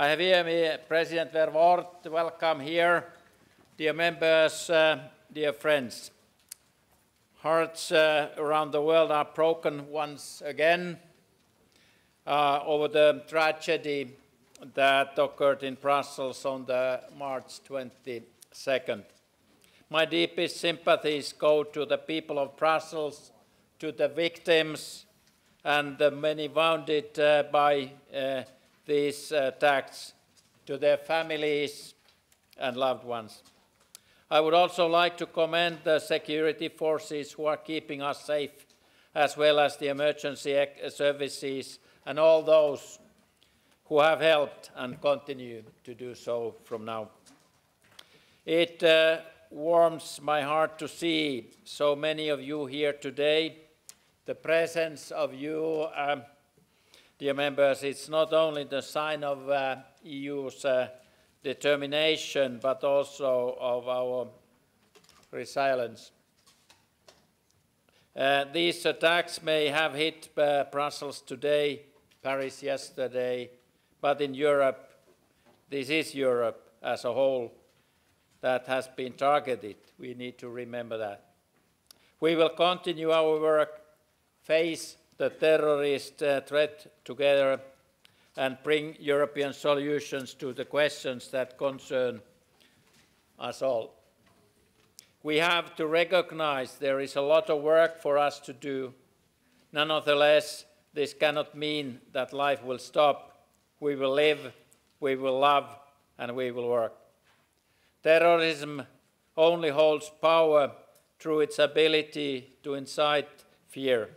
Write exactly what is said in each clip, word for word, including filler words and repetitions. I have here me, President Vervoort. Welcome here, dear members, uh, dear friends. Hearts uh, around the world are broken once again uh, over the tragedy that occurred in Brussels on the March twenty-second. My deepest sympathies go to the people of Brussels, to the victims, and the many wounded uh, by uh, these attacks, to their families and loved ones. I would also like to commend the security forces who are keeping us safe, as well as the emergency services and all those who have helped and continue to do so from now. It uh, warms my heart to see so many of you here today. The presence of you, um, dear members, it's not only the sign of uh, E U's uh, determination, but also of our resilience. Uh, these attacks may have hit uh, Brussels today, Paris yesterday, but in Europe, this is Europe as a whole that has been targeted. We need to remember that. We will continue our work, face the terrorist uh, threat together, and bring European solutions to the questions that concern us all. We have to recognize there is a lot of work for us to do. Nonetheless, this cannot mean that life will stop. We will live, we will love, and we will work. Terrorism only holds power through its ability to incite fear.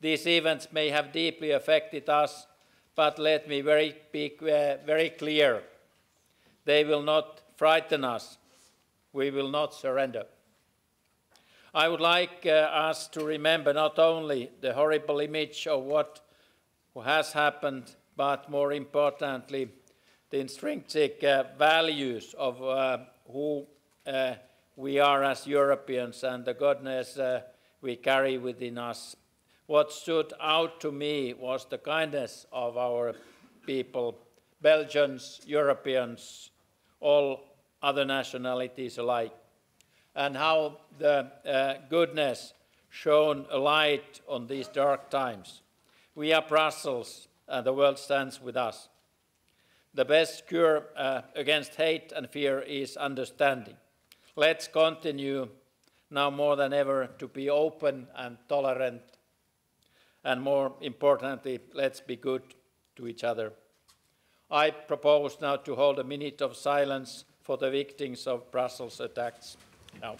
These events may have deeply affected us, but let me very be uh, very clear. They will not frighten us. We will not surrender. I would like uh, us to remember not only the horrible image of what has happened, but more importantly, the intrinsic uh, values of uh, who uh, we are as Europeans and the goodness uh, we carry within us. What stood out to me was the kindness of our people, Belgians, Europeans, all other nationalities alike, and how the uh, goodness shone a light on these dark times. We are Brussels, and the world stands with us. The best cure uh, against hate and fear is understanding. Let's continue now more than ever to be open and tolerant. And more importantly, let's be good to each other. I propose now to hold a minute of silence for the victims of Brussels attacks now.